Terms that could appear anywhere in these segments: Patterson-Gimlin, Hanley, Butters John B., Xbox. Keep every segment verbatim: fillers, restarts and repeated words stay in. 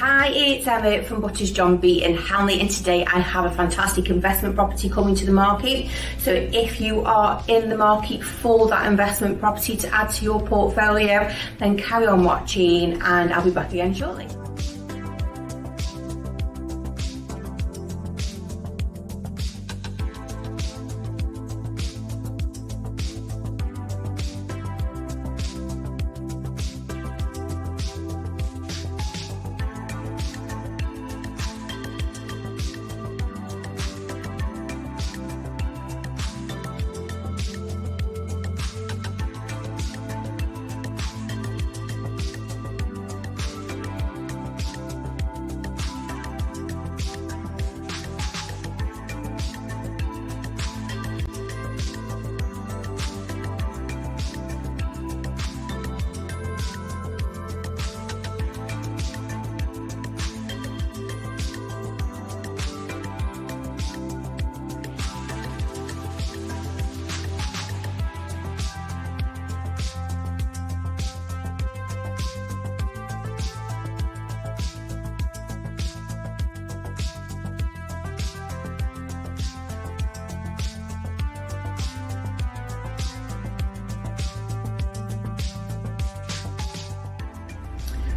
Hi, it's Emma from Butters John B. in Hanley, and today I have a fantastic investment property coming to the market. So if you are in the market for that investment property to add to your portfolio, then carry on watching and I'll be back again shortly.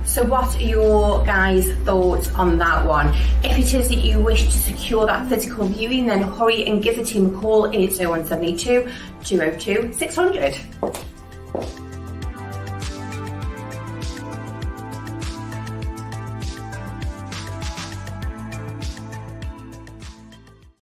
So what are your guys' thoughts on that one? If it is that you wish to secure that physical viewing, then hurry and give the team a call. It's oh one seven two, two oh two, six hundred.